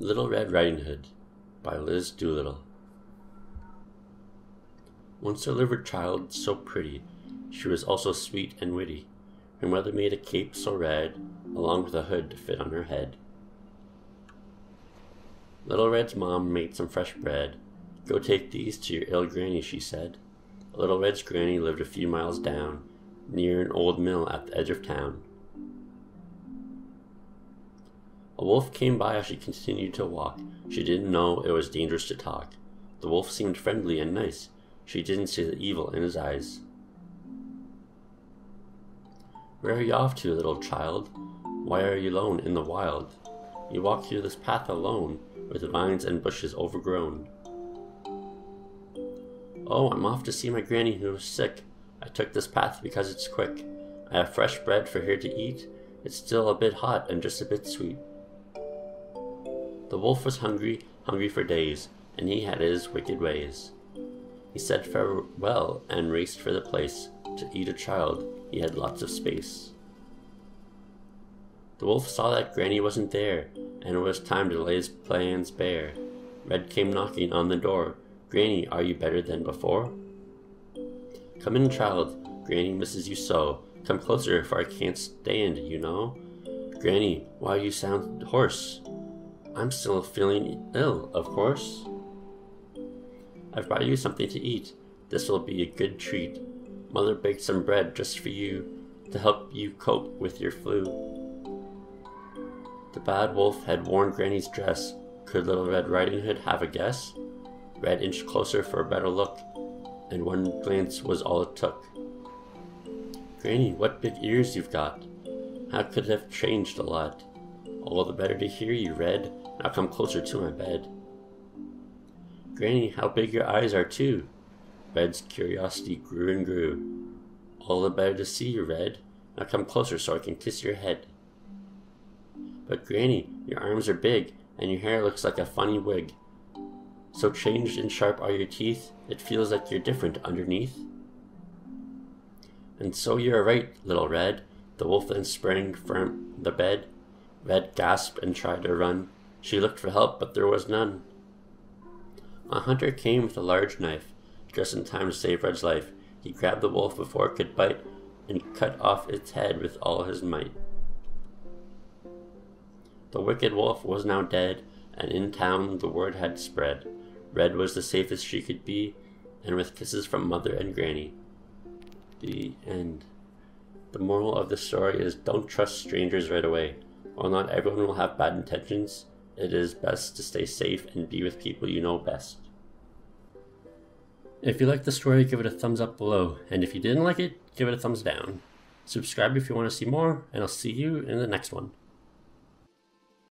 Little Red Riding Hood by Liz Doolittle. Once there lived a child so pretty, she was also sweet and witty. Her mother made a cape so red, along with a hood to fit on her head. Little Red's mom made some fresh bread. "Go take these to your ill granny," she said. Little Red's granny lived a few miles down, near an old mill at the edge of town. A wolf came by as she continued to walk. She didn't know it was dangerous to talk. The wolf seemed friendly and nice. She didn't see the evil in his eyes. "Where are you off to, little child? Why are you alone in the wild? You walk through this path alone, with vines and bushes overgrown." "Oh, I'm off to see my granny who is sick. I took this path because it's quick. I have fresh bread for her to eat. It's still a bit hot and just a bit sweet." The wolf was hungry, hungry for days, and he had his wicked ways. He said farewell and raced for the place. To eat a child, he had lots of space. The wolf saw that Granny wasn't there, and it was time to lay his plans bare. Red came knocking on the door. "Granny, are you better than before?" "Come in, child. Granny misses you so. Come closer, for I can't stand, you know." "Granny, why you sound hoarse?" "I'm still feeling ill, of course." "I've brought you something to eat. This will be a good treat. Mother baked some bread just for you, to help you cope with your flu." The bad wolf had worn Granny's dress. Could Little Red Riding Hood have a guess? Red inched closer for a better look, and one glance was all it took. "Granny, what big ears you've got. How could it have changed a lot? All the better to hear you, Red. Now come closer to my bed." "Granny, how big your eyes are too." Red's curiosity grew and grew. "All the better to see you, Red. Now come closer so I can kiss your head." "But Granny, your arms are big, and your hair looks like a funny wig. So changed and sharp are your teeth, it feels like you're different underneath." "And so you're right, little Red." The wolf then sprang from the bed. Red gasped and tried to run. She looked for help, but there was none. A hunter came with a large knife, just in time to save Red's life. He grabbed the wolf before it could bite, and cut off its head with all his might. The wicked wolf was now dead, and in town the word had spread. Red was the safest she could be, and with kisses from Mother and Granny. The end. The moral of the story is don't trust strangers right away. While not everyone will have bad intentions, it is best to stay safe and be with people you know best. If you liked the story, give it a thumbs up below, and if you didn't like it, give it a thumbs down. Subscribe if you want to see more, and I'll see you in the next one.